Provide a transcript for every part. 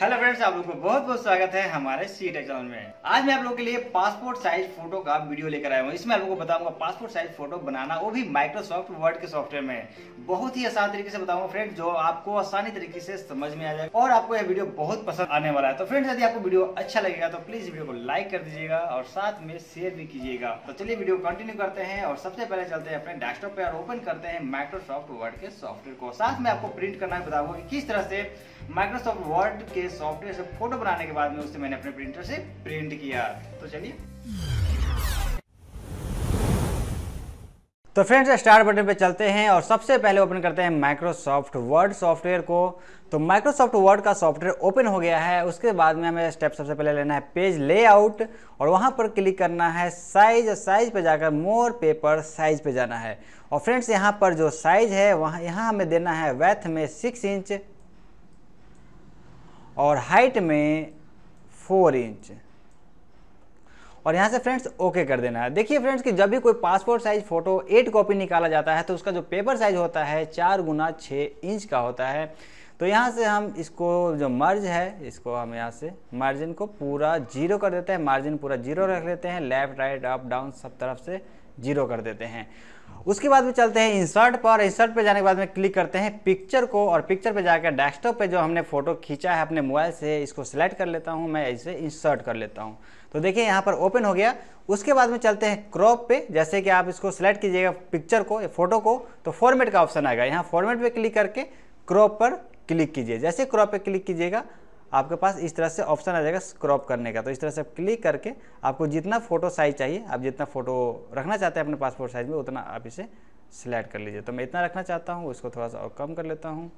Hello friends, आप लोग को बहुत बहुत स्वागत है हमारे सीट एग्जाम में। आज मैं आप लोगों के लिए पासपोर्ट साइज फोटो का वीडियो लेकर आया हूँ। इसमें आप लोगों को बताऊंगा पासपोर्ट साइज फोटो बनाना, वो भी माइक्रोसॉफ्ट वर्ड के सॉफ्टवेयर में। बहुत ही आसान तरीके से बताऊंगा फ्रेंड्स, जो आपको आसानी तरीके से समझ में आ जाएगा और आपको यह वीडियो बहुत पसंद आने वाला है। तो फ्रेंड्स, यदि आपको वीडियो अच्छा लगेगा तो प्लीज वीडियो को लाइक कर दीजिएगा और साथ में शेयर भी कीजिएगा। तो चलिए वीडियो कंटिन्यू करते हैं और सबसे पहले चलते हैं अपने डेस्कटॉप पे और ओपन करते हैं माइक्रोसॉफ्ट वर्ड के सॉफ्टवेयर को। साथ में आपको प्रिंट करना बताऊंगा कि किस तरह से माइक्रोसॉफ्ट वर्ड के सॉफ्टवेयर से फोटो बनाने के बाद में उससे मैंने अपने प्रिंटर से प्रिंट किया। तो चलिए, तो फ्रेंड्स स्टार्ट बटन पे चलते हैं और सबसे पहले ओपन करते हैं माइक्रोसॉफ्ट वर्ड सॉफ्टवेयर को। तो माइक्रोसॉफ्ट वर्ड का सॉफ्टवेयर ओपन हो गया है। उसके बाद में हमें स्टेप सबसे पहले लेना है पेज लेआउट और वहां पर क्लिक करना है साइज। साइज पे जाकर मोर पेपर साइज पे जाना है और फ्रेंड्स यहाँ पर जो साइज है वहाँ यहाँ हमें देना है विड्थ में 6 इंच और हाइट में 4 इंच और यहाँ से फ्रेंड्स ओके कर देना है। देखिए फ्रेंड्स कि जब भी कोई पासपोर्ट साइज फोटो 8 कॉपी निकाला जाता है तो उसका जो पेपर साइज होता है 4 गुना 6 इंच का होता है। तो यहाँ से हम इसको जो मर्ज है इसको हम यहाँ से मार्जिन को पूरा जीरो कर देते हैं। मार्जिन पूरा जीरो रख लेते हैं, लेफ्ट राइट अप डाउन सब तरफ से जीरो कर देते हैं। उसके बाद में चलते हैं इंसर्ट पर। इंसर्ट पर जाने के बाद में क्लिक करते हैं पिक्चर को और पिक्चर पे जाकर डेस्कटॉप पे जो हमने फोटो खींचा है अपने मोबाइल से इसको सिलेक्ट कर लेता हूं, मैं इसे इंसर्ट कर लेता हूं। तो देखिए यहाँ पर ओपन हो गया। उसके बाद में चलते हैं क्रॉप पे। जैसे कि आप इसको सिलेक्ट कीजिएगा पिक्चर को, फोटो को, तो फॉर्मेट का ऑप्शन आएगा। यहाँ फॉर्मेट पर क्लिक करके क्रॉप पर क्लिक कीजिए। जैसे क्रॉप पर क्लिक कीजिएगा आपके पास इस तरह से ऑप्शन आ जाएगा क्रॉप करने का। तो इस तरह से क्लिक करके आपको जितना फ़ोटो साइज चाहिए, आप जितना फ़ोटो रखना चाहते हैं अपने पासपोर्ट साइज में, उतना आप इसे सिलेक्ट कर लीजिए। तो मैं इतना रखना चाहता हूँ, इसको थोड़ा सा और कम कर लेता हूँ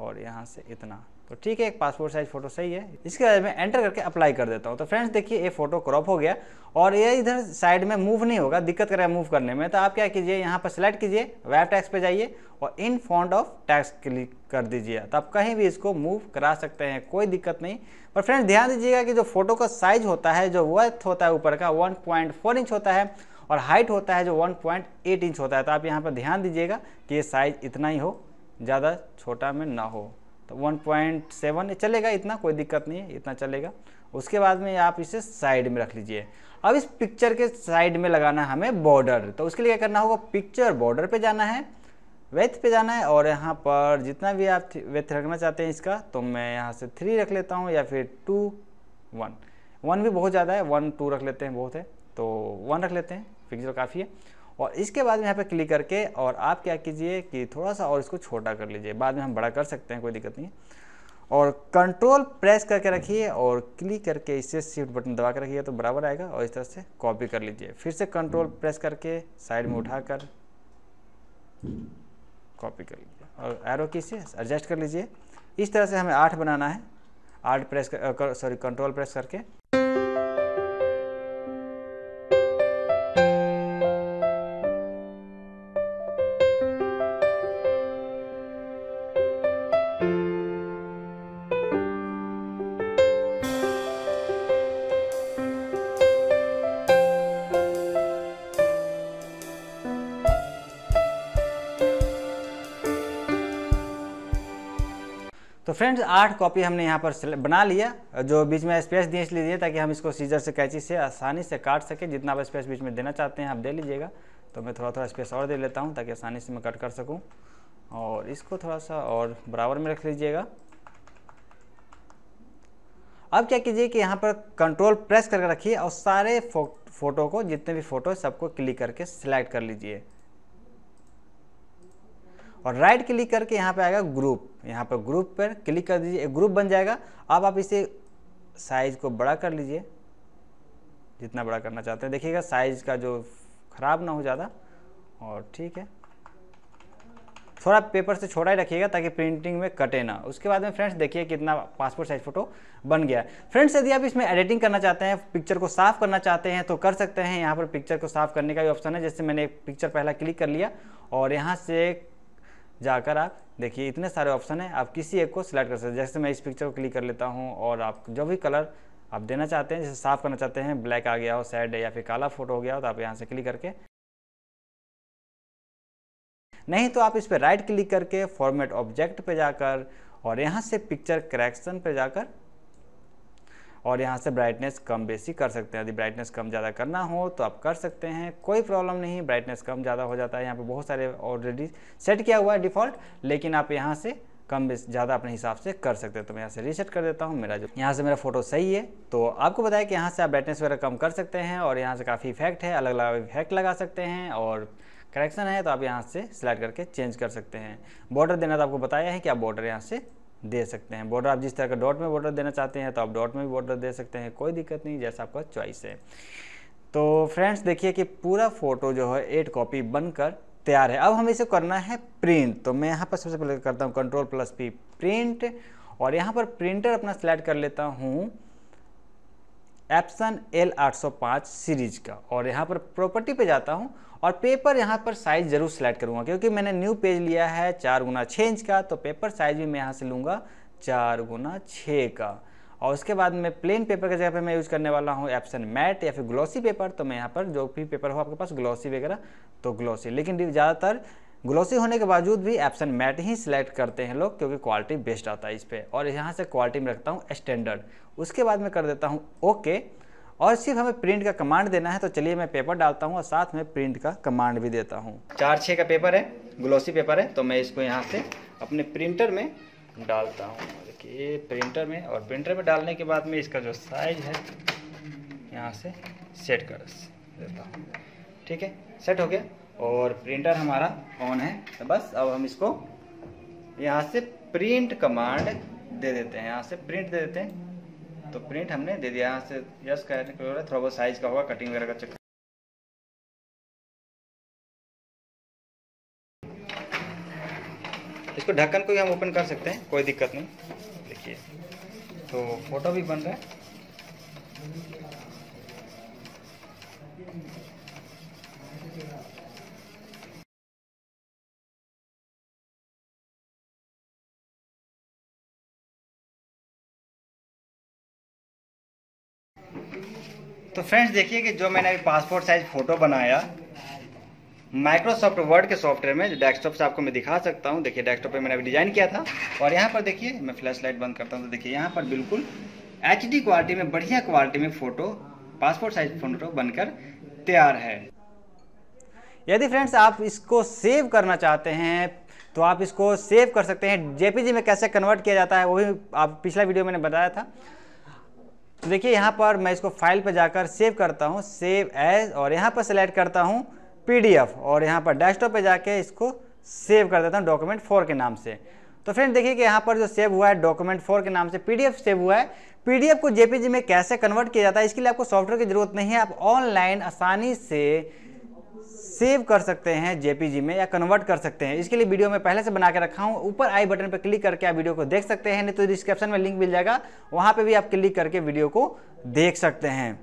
और यहाँ से इतना। तो ठीक है, एक पासपोर्ट साइज फ़ोटो सही है। इसके बाद मैं एंटर करके अप्लाई कर देता हूँ। तो फ्रेंड्स देखिए ये फ़ोटो क्रॉप हो गया और ये इधर साइड में मूव नहीं होगा, दिक्कत करेगा मूव करने में। तो आप क्या कीजिए, यहाँ पर सिलेक्ट कीजिए, वेब टैक्स पे जाइए और in font of text click कर दीजिए। तो आप कहीं भी इसको मूव करा सकते हैं, कोई दिक्कत नहीं। पर फ्रेंड्स ध्यान दीजिएगा कि जो फोटो का साइज होता है, जो वर्थ होता है ऊपर का 1.4 इंच होता है और हाइट होता है जो 1.8 इंच होता है। तो आप यहाँ पर ध्यान दीजिएगा कि ये साइज इतना ही हो, ज़्यादा छोटा में ना हो। तो 1.7 चलेगा, इतना कोई दिक्कत नहीं है, इतना चलेगा। उसके बाद में आप इसे साइड में रख लीजिए। अब इस पिक्चर के साइड में लगाना है हमें बॉर्डर। तो उसके लिए क्या करना होगा, पिक्चर बॉर्डर पे जाना है, विड्थ पे जाना है और यहाँ पर जितना भी आप विड्थ रखना चाहते हैं इसका, तो मैं यहाँ से 3 रख लेता हूँ या फिर 2, 1 भी बहुत ज़्यादा है, 1, 2 रख लेते हैं, बहुत है तो 1 रख लेते हैं, पिक्चर काफ़ी है। और इसके बाद में यहाँ पे क्लिक करके और आप क्या कीजिए कि थोड़ा सा और इसको छोटा कर लीजिए। बाद में हम बड़ा कर सकते हैं, कोई दिक्कत नहीं। और कंट्रोल प्रेस करके रखिए और क्लिक करके इससे शिफ्ट बटन दबा कर रखिए तो बराबर आएगा और इस तरह से कॉपी कर लीजिए। फिर से कंट्रोल प्रेस करके साइड में उठाकर कॉपी कर लीजिए और एरो की से एडजस्ट कर लीजिए। इस तरह से हमें 8 बनाना है। 8 प्रेस कर, सॉरी कंट्रोल प्रेस करके। तो फ्रेंड्स 8 कॉपी हमने यहाँ पर बना लिया। जो बीच में स्पेस दिए इसलिए दिए ताकि हम इसको सीजर से, कैंची से आसानी से काट सकें। जितना आप स्पेस बीच में देना चाहते हैं आप दे लीजिएगा। तो मैं थोड़ा थोड़ा स्पेस और दे लेता हूँ ताकि आसानी से मैं कट कर सकूँ। और इसको थोड़ा सा और बराबर में रख लीजिएगा। अब क्या कीजिए कि यहाँ पर कंट्रोल प्रेस करके रखिए और सारे फोटो को, जितने भी फोटो सबको क्लिक करके सिलेक्ट कर लीजिए और राइट क्लिक करके यहाँ पे आएगा ग्रुप। यहाँ पर ग्रुप पर क्लिक कर दीजिए, एक ग्रुप बन जाएगा। अब आप इसे साइज को बड़ा कर लीजिए, जितना बड़ा करना चाहते हैं। देखिएगा साइज का जो खराब ना हो ज़्यादा। और ठीक है, थोड़ा पेपर से छोटा ही रखिएगा ताकि प्रिंटिंग में कटे ना। उसके बाद में फ्रेंड्स देखिए कितना पासपोर्ट साइज फोटो बन गया है। फ्रेंड्स यदि आप इसमें एडिटिंग करना चाहते हैं, पिक्चर को साफ करना चाहते हैं तो कर सकते हैं। यहाँ पर पिक्चर को साफ करने का भी ऑप्शन है। जैसे मैंने एक पिक्चर पहला क्लिक कर लिया और यहाँ से जाकर आप देखिए इतने सारे ऑप्शन हैं, आप किसी एक को सिलेक्ट कर सकते हैं। जैसे मैं इस पिक्चर को क्लिक कर लेता हूं और आप जो भी कलर आप देना चाहते हैं, जैसे साफ करना चाहते हैं, ब्लैक आ गया हो, सैड है या फिर काला फोटो हो गया हो, तो आप यहां से क्लिक करके, नहीं तो आप इस पर राइट क्लिक करके फॉर्मेट ऑब्जेक्ट पे जाकर और यहाँ से पिक्चर करेक्शन पे जाकर और यहाँ से ब्राइटनेस कम बेसी कर सकते हैं। यदि ब्राइटनेस कम ज़्यादा करना हो तो आप कर सकते हैं, कोई प्रॉब्लम नहीं। ब्राइटनेस कम ज़्यादा हो जाता है, यहाँ पे बहुत सारे ऑलरेडी सेट किया हुआ है डिफ़ॉल्ट, लेकिन आप यहाँ से कम ज़्यादा अपने हिसाब से कर सकते हैं। तो मैं यहाँ से रीसेट कर देता हूँ, मेरा जो यहाँ से मेरा फोटो सही है। तो आपको बताया कि यहाँ से आप ब्राइटनेस वगैरह कम कर सकते हैं और यहाँ से काफ़ी इफेक्ट है, अलग अलग इफेक्ट लगा सकते हैं और करेक्शन है तो आप यहाँ से सिलेक्ट करके चेंज कर सकते हैं। बॉर्डर देना तो आपको बताया है कि आप बॉर्डर यहाँ से दे सकते हैं। बॉर्डर आप जिस तरह का डॉट में बॉर्डर देना चाहते हैं तो आप डॉट में भी बॉर्डर दे सकते हैं, कोई दिक्कत नहीं, जैसा आपका चॉइस है। तो फ्रेंड्स देखिए कि पूरा फोटो जो है 8 कॉपी बनकर तैयार है। अब हमें इसे करना है प्रिंट। तो मैं यहाँ पर सबसे पहले करता हूँ Ctrl+P प्रिंट और यहाँ पर प्रिंटर अपना सेलेक्ट कर लेता हूँ एप्सन L805 सीरीज का और यहाँ पर प्रॉपर्टी पे जाता हूँ और पेपर यहाँ पर साइज जरूर सेलेक्ट करूँगा क्योंकि मैंने न्यू पेज लिया है 4x6 का, तो पेपर साइज भी मैं यहाँ से लूँगा 4x6 का। और उसके बाद में प्लेन पेपर की जगह पे मैं यूज़ करने वाला हूँ एप्सन मैट या फिर ग्लॉसी पेपर। तो मैं यहाँ पर जो भी पेपर हो आपके पास ग्लॉसी वगैरह तो ग्लॉसी, लेकिन ज़्यादातर ग्लॉसी होने के बावजूद भी एप्सन मैट ही सिलेक्ट करते हैं लोग क्योंकि क्वालिटी बेस्ट आता है इस पर। और यहाँ से क्वालिटी में रखता हूँ स्टैंडर्ड, उसके बाद में कर देता हूँ ओके और सिर्फ हमें प्रिंट का कमांड देना है। तो चलिए मैं पेपर डालता हूँ और साथ में प्रिंट का कमांड भी देता हूँ। 4x6 का पेपर है, ग्लॉसी पेपर है, तो मैं इसको यहाँ से अपने प्रिंटर में डालता हूँ। देखिए प्रिंटर में, और प्रिंटर में डालने के बाद में इसका जो साइज है यहाँ से सेट कर देता हूँ। ठीक है, सेट हो गया और प्रिंटर हमारा ऑन है। तो बस अब हम इसको यहाँ से प्रिंट कमांड दे देते हैं, यहाँ से प्रिंट दे देते हैं। तो प्रिंट हमने दे दिया, यहाँ से यस करें, थोड़ा बहुत साइज का होगा, कटिंग वगैरह का चेक। इसको ढक्कन को भी हम ओपन कर सकते हैं, कोई दिक्कत नहीं। देखिए तो फोटो भी बन रहा है। तो फ्रेंड्स देखिए कि जो मैंने अभी पासपोर्ट साइज फोटो बनाया माइक्रोसॉफ्ट वर्ड के सॉफ्टवेयर में, डेस्कटॉप से आपको मैं दिखा सकता हूँ। देखिए डेस्कटॉप पे मैंने अभी डिजाइन किया था और यहाँ पर देखिए मैं फ्लैश लाइट बंद करता हूँ तो देखिए यहाँ पर बिल्कुल HD क्वालिटी में, बढ़िया क्वालिटी में फोटो, पासपोर्ट साइज फोटो बनकर तैयार है। यदि फ्रेंड्स आप इसको सेव करना चाहते हैं तो आप इसको सेव कर सकते हैं। JPG में कैसे कन्वर्ट किया जाता है वो भी आप पिछला वीडियो मैंने बताया था। तो देखिए यहाँ पर मैं इसको फाइल पर जाकर सेव करता हूँ, सेव एज, और यहाँ पर सेलेक्ट करता हूँ PDF और यहाँ पर डेस्कटॉप पे जाके इसको सेव कर देता हूँ document 4 के नाम से। तो फ्रेंड देखिए कि यहाँ पर जो सेव हुआ है document 4 के नाम से PDF सेव हुआ है। PDF को JPG में कैसे कन्वर्ट किया जाता है इसके लिए आपको सॉफ्टवेयर की ज़रूरत नहीं है, आप ऑनलाइन आसानी से सेव कर सकते हैं JPG में या कन्वर्ट कर सकते हैं। इसके लिए वीडियो में पहले से बना के रखा हूँ, ऊपर आई बटन पर क्लिक करके आप वीडियो को देख सकते हैं, नहीं तो डिस्क्रिप्शन में लिंक मिल जाएगा, वहाँ पर भी आप क्लिक करके वीडियो को देख सकते हैं।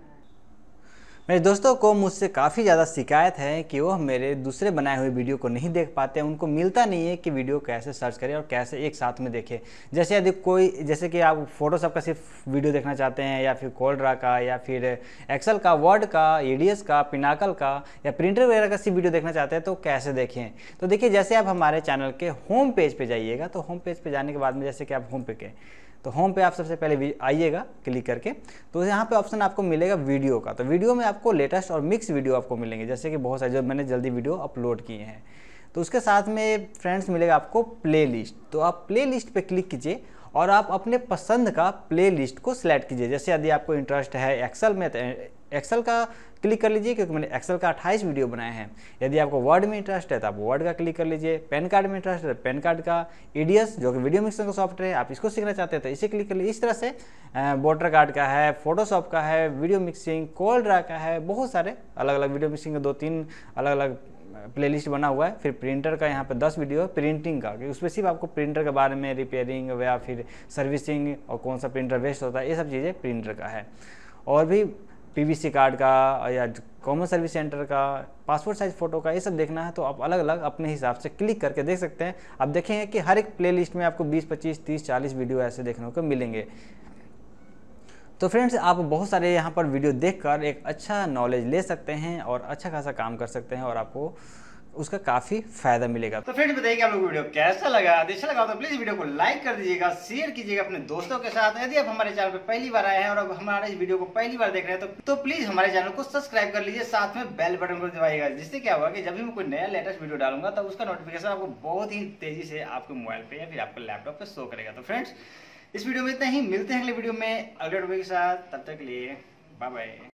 मेरे दोस्तों को मुझसे काफ़ी ज़्यादा शिकायत है कि वो मेरे दूसरे बनाए हुए वीडियो को नहीं देख पाते, उनको मिलता नहीं है कि वीडियो कैसे सर्च करें और कैसे एक साथ में देखें। जैसे यदि कोई, जैसे कि आप फोटोशॉप का सिर्फ वीडियो देखना चाहते हैं या फिर कोल्ड्रा का या फिर एक्सेल का, वर्ड का, EDS का, पिनाकल का या प्रिंटर वगैरह का सिर्फ वीडियो देखना चाहते हैं तो कैसे देखें। तो देखिए जैसे आप हमारे चैनल के होम पेज पर जाइएगा, तो होम पेज पर जाने के बाद में जैसे कि आप होम पे के, तो होम पे आप सबसे पहले आइएगा क्लिक करके, तो यहाँ पे ऑप्शन आपको मिलेगा वीडियो का। तो वीडियो में आपको लेटेस्ट और मिक्स वीडियो आपको मिलेंगे, जैसे कि बहुत सारे जो मैंने जल्दी वीडियो अपलोड किए हैं। तो उसके साथ में फ्रेंड्स मिलेगा आपको प्लेलिस्ट, तो आप प्लेलिस्ट पे क्लिक कीजिए और आप अपने पसंद का प्लेलिस्ट को सिलेक्ट कीजिए। जैसे यदि आपको इंटरेस्ट है एक्सेल में तो एक्सेल का क्लिक कर लीजिए क्योंकि मैंने एक्सेल का 28 वीडियो बनाए हैं। यदि आपको वर्ड में इंटरेस्ट है तो आप वर्ड का क्लिक कर लीजिए, पैन कार्ड में इंटरेस्ट है तो पैन कार्ड का, EDS जो कि वीडियो मिक्सिंग का सॉफ्टवेयर है आप इसको सीखना चाहते हैं तो इसे क्लिक कर लीजिए। इस तरह से वोटर कार्ड का है, फोटोशॉप का है, वीडियो मिक्सिंग, कोल्ड्रा का है, बहुत सारे अलग अलग वीडियो मिक्सिंग के 2-3 अलग अलग प्लेलिस्ट बना हुआ है। फिर प्रिंटर का यहाँ पर 10 वीडियो है प्रिंटिंग का, कि उसमें सिर्फ आपको प्रिंटर के बारे में, रिपेयरिंग या फिर सर्विसिंग और कौन सा प्रिंटर वेस्ट होता है, ये सब चीज़ें प्रिंटर का है। और भी PVC कार्ड का या कॉमन सर्विस सेंटर का, पासपोर्ट साइज फ़ोटो का, ये सब देखना है तो आप अलग अलग अपने हिसाब से क्लिक करके देख सकते हैं। आप देखेंगे कि हर एक प्लेलिस्ट में आपको 20, 25, 30, 40 वीडियो ऐसे देखने को मिलेंगे। तो फ्रेंड्स आप बहुत सारे यहाँ पर वीडियो देखकर एक अच्छा नॉलेज ले सकते हैं और अच्छा खासा काम कर सकते हैं और आपको उसका काफी फायदा मिलेगा। तो फ्रेंड्स बताइए आप लोग वीडियो कैसा लगा, अच्छा लगा तो प्लीज वीडियो को लाइक कर दीजिएगा, शेयर कीजिएगा अपने दोस्तों के साथ। यदि आप हमारे चैनल पर पहली बार आए हैं और अब हमारे इस वीडियो को पहली बार देख रहे हैं तो प्लीज हमारे चैनल को सब्सक्राइब कर लीजिए, साथ में बेल बटन को दबाइएगा, जिससे क्या होगा कि जब भी मैं कोई नया लेटेस्ट वीडियो डालूंगा तब उसका नोटिफिकेशन आपको बहुत ही तेजी से आपके मोबाइल पे या फिर आपके लैपटॉप पे शो करेगा। तो फ्रेंड्स इस वीडियो में इतना ही, मिलते हैं अगले वीडियो में अगले टॉपिक के साथ, तब तक के लिए बाय बाय।